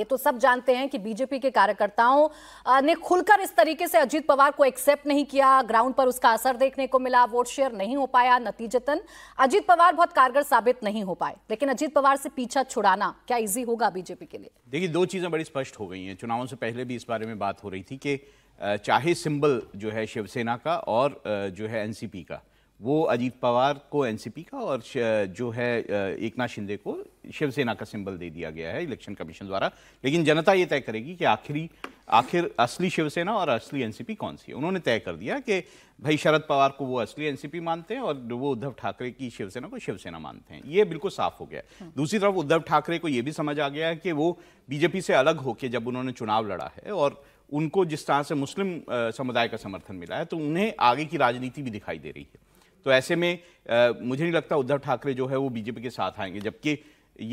ये तो सब जानते हैं कि बीजेपी के कार्यकर्ताओं ने खुलकर इस तरीके से अजीत पवार को एक्सेप्ट नहीं किया, ग्राउंड पर उसका असर देखने को मिला, वोट शेयर नहीं हो पाया, नतीजतन अजीत पवार बहुत कारगर साबित नहीं हो पाए। लेकिन अजीत पवार से पीछा छुड़ाना क्या इजी होगा बीजेपी के लिए? देखिए, दो चीजें बड़ी स्पष्ट हो गई हैं। चुनावों से पहले भी इस बारे में बात हो रही थी कि चाहे सिंबल जो है शिवसेना का और जो है एनसीपी का, वो अजीत पवार को एनसीपी का और जो है एकनाथ शिंदे को शिवसेना का सिंबल दे दिया गया है इलेक्शन कमीशन द्वारा। लेकिन जनता ये तय करेगी कि आखिर असली शिवसेना और असली एनसीपी कौन सी है। उन्होंने तय कर दिया कि भाई शरद पवार को वो असली एनसीपी मानते हैं और वो उद्धव ठाकरे की शिवसेना को शिवसेना मानते हैं। ये बिल्कुल साफ हो गया। दूसरी तरफ उद्धव ठाकरे को ये भी समझ आ गया है कि वो बीजेपी से अलग होकर जब उन्होंने चुनाव लड़ा है और उनको जिस तरह से मुस्लिम समुदाय का समर्थन मिला है, तो उन्हें आगे की राजनीति भी दिखाई दे रही है। तो ऐसे में मुझे नहीं लगता उद्धव ठाकरे जो है वो बीजेपी के साथ आएंगे, जबकि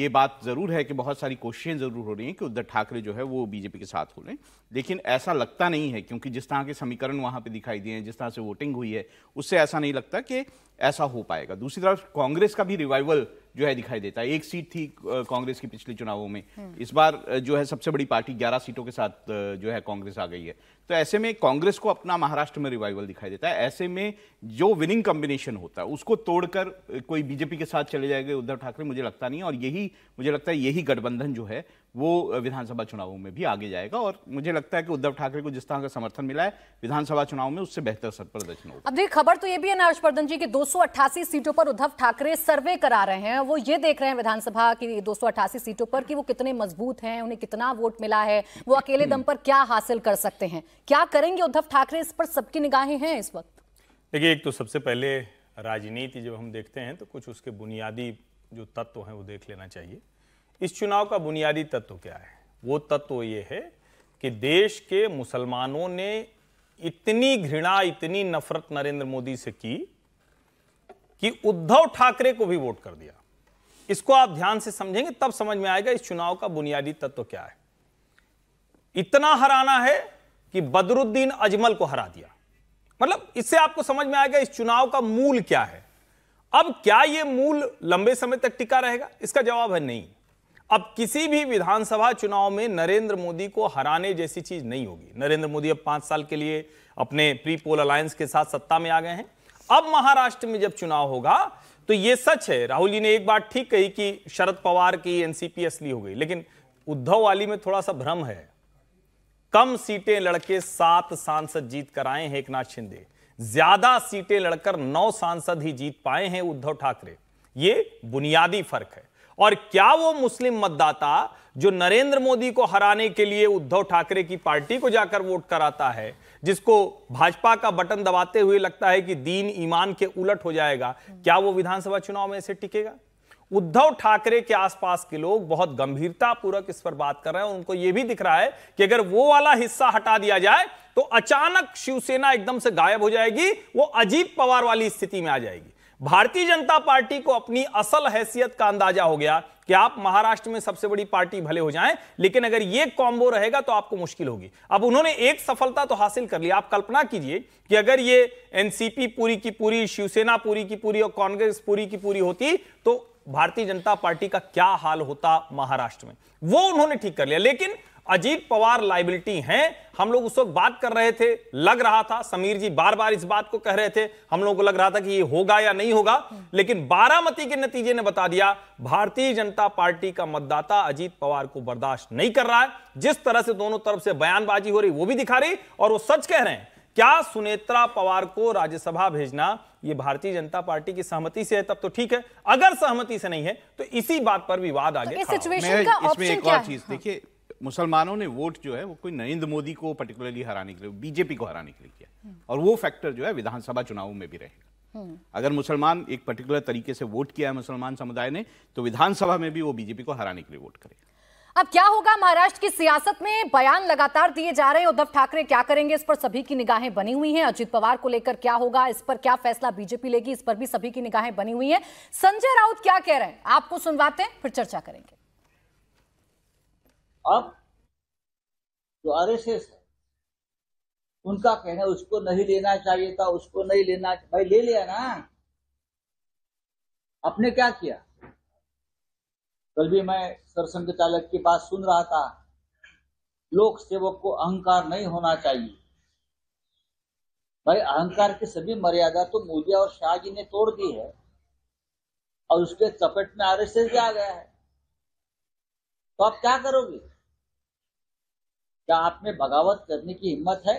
ये बात ज़रूर है कि बहुत सारी कोशिशें ज़रूर हो रही हैं कि उद्धव ठाकरे जो है वो बीजेपी के साथ हो रहे हैं, लेकिन ऐसा लगता नहीं है, क्योंकि जिस तरह के समीकरण वहाँ पे दिखाई दिए हैं, जिस तरह से वोटिंग हुई है, उससे ऐसा नहीं लगता कि ऐसा हो पाएगा। दूसरी तरफ कांग्रेस का भी रिवाइवल जो है दिखाई देता है। एक सीट थी कांग्रेस की पिछले चुनावों में, इस बार जो है सबसे बड़ी पार्टी 11 सीटों के साथ जो है कांग्रेस आ गई है। तो ऐसे में कांग्रेस को अपना महाराष्ट्र में रिवाइवल दिखाई देता है। ऐसे में जो विनिंग कॉम्बिनेशन होता है उसको तोड़कर कोई बीजेपी के साथ चले जाएंगे उद्धव ठाकरे, मुझे लगता नहीं। और यही मुझे लगता है यही गठबंधन जो है वो विधानसभा चुनावों में भी आगे जाएगा। और मुझे लगता है कि उद्धव ठाकरे को जिस तरह का समर्थन मिला है विधानसभा चुनाव में, उससे बेहतर प्रदर्शन होगा। अब देखिए, खबर तो ये भी है ना हर्षवर्धन जी कि 288 सीटों पर उद्धव ठाकरे सर्वे करा रहे हैं। वो ये देख रहे हैं विधानसभा की 288 सीटों पर कि वो कितने मजबूत हैं, उन्हें कितना वोट मिला है, वो अकेले दम पर क्या हासिल कर सकते हैं, क्या करेंगे उद्धव ठाकरे, इस पर सबकी निगाहें हैं इस वक्त। देखिए, एक तो सबसे पहले राजनीति जब हम देखते हैं तो कुछ उसके बुनियादी जो तत्व हैं वो देख लेना चाहिए। इस चुनाव का बुनियादी तत्व क्या है? वो तत्व ये है कि देश के मुसलमानों ने इतनी घृणा, इतनी नफरत नरेंद्र मोदी से की कि उद्धव ठाकरे को भी वोट कर दिया। इसको आप ध्यान से समझेंगे तब समझ में आएगा इस चुनाव का बुनियादी तत्व क्या है। इतना हराना है कि बदरुद्दीन अजमल को हरा दिया, मतलब इससे आपको समझ में आएगा इस चुनाव का मूल क्या है। अब क्या यह मूल लंबे समय तक टिका रहेगा? इसका जवाब है नहीं। अब किसी भी विधानसभा चुनाव में नरेंद्र मोदी को हराने जैसी चीज नहीं होगी। नरेंद्र मोदी अब 5 साल के लिए अपने प्री पोल अलायंस के साथ सत्ता में आ गए हैं। अब महाराष्ट्र में जब चुनाव होगा तो यह सच है, राहुल जी ने एक बात ठीक कही कि शरद पवार की एनसीपी असली हो गई, लेकिन उद्धव वाली में थोड़ा सा भ्रम है। कम सीटें लड़के 7 सांसद जीत कर आए हैं एकनाथ शिंदे, ज्यादा सीटें लड़कर 9 सांसद ही जीत पाए हैं उद्धव ठाकरे। यह बुनियादी फर्क है। और क्या वो मुस्लिम मतदाता जो नरेंद्र मोदी को हराने के लिए उद्धव ठाकरे की पार्टी को जाकर वोट कराता है, जिसको भाजपा का बटन दबाते हुए लगता है कि दीन ईमान के उलट हो जाएगा, क्या वो विधानसभा चुनाव में ऐसे टिकेगा? उद्धव ठाकरे के आसपास के लोग बहुत गंभीरतापूर्वक इस पर बात कर रहे हैं। उनको यह भी दिख रहा है कि अगर वो वाला हिस्सा हटा दिया जाए तो अचानक शिवसेना एकदम से गायब हो जाएगी, वो अजीत पवार वाली स्थिति में आ जाएगी। भारतीय जनता पार्टी को अपनी असल हैसियत का अंदाजा हो गया कि आप महाराष्ट्र में सबसे बड़ी पार्टी भले हो जाएं, लेकिन अगर यह कॉम्बो रहेगा तो आपको मुश्किल होगी। अब उन्होंने एक सफलता तो हासिल कर ली। आप कल्पना कीजिए कि अगर ये एनसीपी पूरी की पूरी, शिवसेना पूरी की पूरी और कांग्रेस पूरी की पूरी होती तो भारतीय जनता पार्टी का क्या हाल होता महाराष्ट्र में, वो उन्होंने ठीक कर लिया। लेकिन अजीत पवार लाइबिलिटी हैं। हम लोग उस वक्त बात कर रहे थे, लग रहा था, समीर जी बार बार इस बात को कह रहे थे, हम लोगों को लग रहा था कि ये होगा या नहीं होगा, लेकिन बारामती के नतीजे ने बता दिया भारतीय जनता पार्टी का मतदाता अजीत पवार को बर्दाश्त नहीं कर रहा है। जिस तरह से दोनों तरफ से बयानबाजी हो रही वो भी दिखा रही, और वो सच कह रहे हैं। क्या सुनेत्रा पवार को राज्यसभा भेजना ये भारतीय जनता पार्टी की सहमति से है तब तो ठीक है, अगर सहमति से नहीं है तो इसी बात पर विवाद आगे। इसमें एक और चीज देखिए, मुसलमानों ने वोट जो है वो कोई नरेंद्र मोदी को पर्टिकुलरली हराने के लिए, बीजेपी को हराने के लिए किया, और वो फैक्टर जो है विधानसभा चुनावों में भी रहेगा। अगर मुसलमान एक पर्टिकुलर तरीके से वोट किया है मुसलमान समुदाय ने, तो विधानसभा में भी वो बीजेपी को हराने के लिए वोट करेगा। अब क्या होगा महाराष्ट्र की सियासत में? बयान लगातार दिए जा रहे हैं, उद्धव ठाकरे क्या करेंगे इस पर सभी की निगाहें बनी हुई हैं, अजीत पवार को लेकर क्या होगा, इस पर क्या फैसला बीजेपी लेगी, इस पर भी सभी की निगाहें बनी हुई हैं। संजय राउत क्या कह रहे हैं आपको सुनवाते हैं, फिर चर्चा करेंगे। अब जो आरएसएस है उनका कहना उसको नहीं लेना चाहिए था, उसको नहीं लेना, भाई ले लिया ना। आपने क्या किया? कल भी मैं सरसंघचालक की बात सुन रहा था, लोक सेवक को अहंकार नहीं होना चाहिए। भाई अहंकार की सभी मर्यादा तो मोदी और शाह जी ने तोड़ दी है और उसके चपेट में आरएसएस भी आ गया है, तो आप क्या करोगे? क्या आप में बगावत करने की हिम्मत है?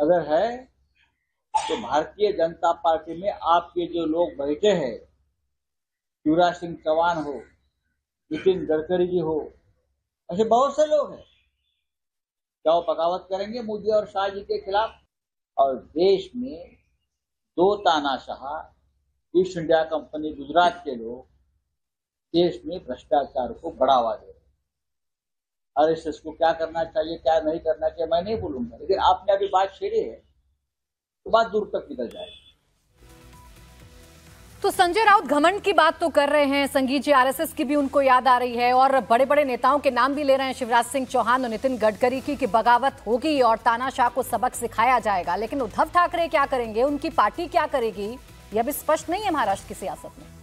अगर है तो भारतीय जनता पार्टी में आपके जो लोग बैठे हैं, शिवराज सिंह चौहान हो, नितिन गडकरी जी हो, ऐसे बहुत से लोग हैं, क्या वो बगावत करेंगे मोदी और शाह जी के खिलाफ? और देश में दो तानाशाह ईस्ट इंडिया कंपनी गुजरात के लोग देश में भ्रष्टाचार को बढ़ावा दे रहे हैं। आरएसएस को क्या करना चाहिए क्या नहीं करना चाहिए मैं नहीं बोलूंगा, लेकिन आपने अभी बात छेड़ी है तो बात दूर तक निकल जाएगी। तो संजय राउत घमंड की बात तो कर रहे हैं, संगीत जी आरएसएस की भी उनको याद आ रही है और बड़े बड़े नेताओं के नाम भी ले रहे हैं शिवराज सिंह चौहान और नितिन गडकरी की कि बगावत होगी और तानाशाह को सबक सिखाया जाएगा, लेकिन उद्धव ठाकरे क्या करेंगे, उनकी पार्टी क्या करेगी, यह अभी स्पष्ट नहीं है महाराष्ट्र की सियासत में।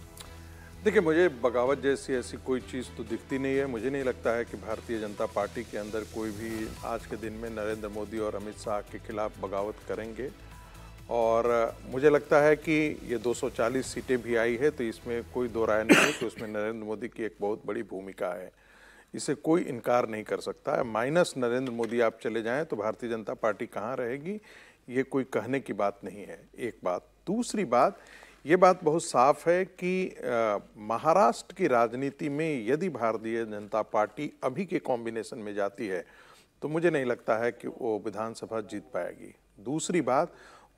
देखिए, मुझे बगावत जैसी ऐसी कोई चीज़ तो दिखती नहीं है। मुझे नहीं लगता है कि भारतीय जनता पार्टी के अंदर कोई भी आज के दिन में नरेंद्र मोदी और अमित शाह के खिलाफ बगावत करेंगे और मुझे लगता है कि ये 240 सीटें भी आई है तो इसमें कोई दो राय नहीं है कि उसमें नरेंद्र मोदी की एक बहुत बड़ी भूमिका है, इसे कोई इनकार नहीं कर सकता है। माइनस नरेंद्र मोदी आप चले जाएँ तो भारतीय जनता पार्टी कहाँ रहेगी, ये कोई कहने की बात नहीं है। एक बात। दूसरी बात, ये बात बहुत साफ है कि महाराष्ट्र की राजनीति में यदि भारतीय जनता पार्टी अभी के कॉम्बिनेशन में जाती है तो मुझे नहीं लगता है कि वो विधानसभा जीत पाएगी। दूसरी बात,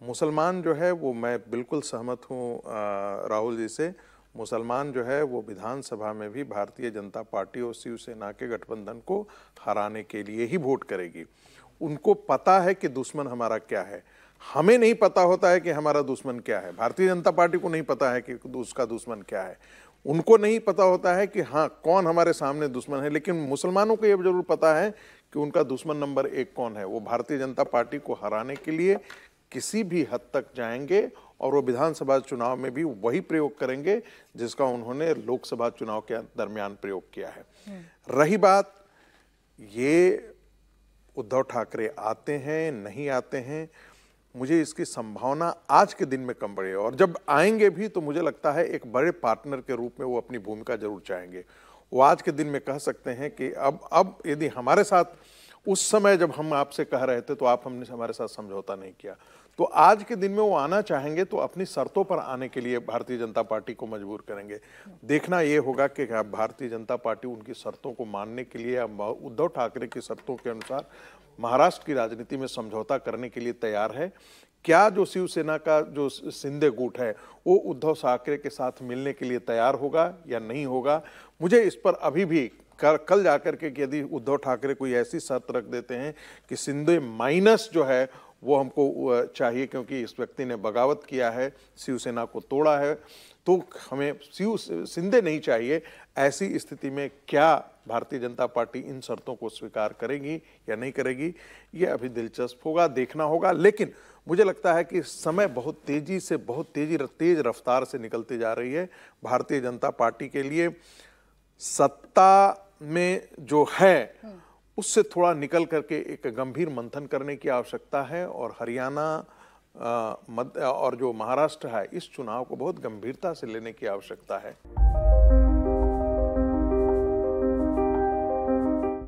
मुसलमान जो है वो मैं बिल्कुल सहमत हूँ राहुल जी से, मुसलमान जो है वो विधानसभा में भी भारतीय जनता पार्टी और शिवसेना के गठबंधन को हराने के लिए ही वोट करेगी। उनको पता है कि दुश्मन हमारा क्या है, हमें नहीं पता होता है कि हमारा दुश्मन क्या है, भारतीय जनता पार्टी को नहीं पता है कि उसका दुश्मन क्या है, उनको नहीं पता होता है कि हाँ कौन हमारे सामने दुश्मन है, लेकिन मुसलमानों को ये जरूर पता है कि उनका दुश्मन नंबर एक कौन है। वो भारतीय जनता पार्टी को हराने के लिए किसी भी हद तक जाएंगे और वो विधानसभा चुनाव में भी वही प्रयोग करेंगे जिसका उन्होंने लोकसभा चुनाव के दरमियान प्रयोग किया है। रही बात, ये उद्धव ठाकरे आते हैं नहीं आते हैं, मुझे इसकी संभावना आज के दिन में कम पड़ी है और जब आएंगे भी तो मुझे लगता है एक बड़े पार्टनर के रूप में वो अपनी भूमिका जरूर चाहेंगे। वो आज के दिन में कह सकते हैं कि अब यदि हमारे साथ उस समय जब हम आपसे कह रहे थे तो आप हमने हमारे साथ समझौता नहीं किया, तो आज के दिन में वो आना चाहेंगे तो अपनी शर्तों पर आने के लिए भारतीय जनता पार्टी को मजबूर करेंगे। देखना ये होगा कि भारतीय जनता पार्टी उनकी शर्तों को मानने के लिए या उद्धव ठाकरे की शर्तों के अनुसार महाराष्ट्र की राजनीति में समझौता करने के लिए तैयार है क्या। जो शिवसेना का जो शिंदे गुट है वो उद्धव ठाकरे के साथ मिलने के लिए तैयार होगा या नहीं होगा, मुझे इस पर अभी भी कल जाकर के यदि उद्धव ठाकरे कोई ऐसी शर्त रख देते हैं कि शिंदे माइनस जो है वो हमको चाहिए क्योंकि इस व्यक्ति ने बगावत किया है, शिवसेना को तोड़ा है, तो हमें शिंदे नहीं चाहिए, ऐसी स्थिति में क्या भारतीय जनता पार्टी इन शर्तों को स्वीकार करेगी या नहीं करेगी, ये अभी दिलचस्प होगा, देखना होगा। लेकिन मुझे लगता है कि समय बहुत तेज रफ्तार से निकलती जा रही है। भारतीय जनता पार्टी के लिए सत्ता में जो है उससे थोड़ा निकल करके एक गंभीर मंथन करने की आवश्यकता है और हरियाणा और जो महाराष्ट्र है इस चुनाव को बहुत गंभीरता से लेने की आवश्यकता है।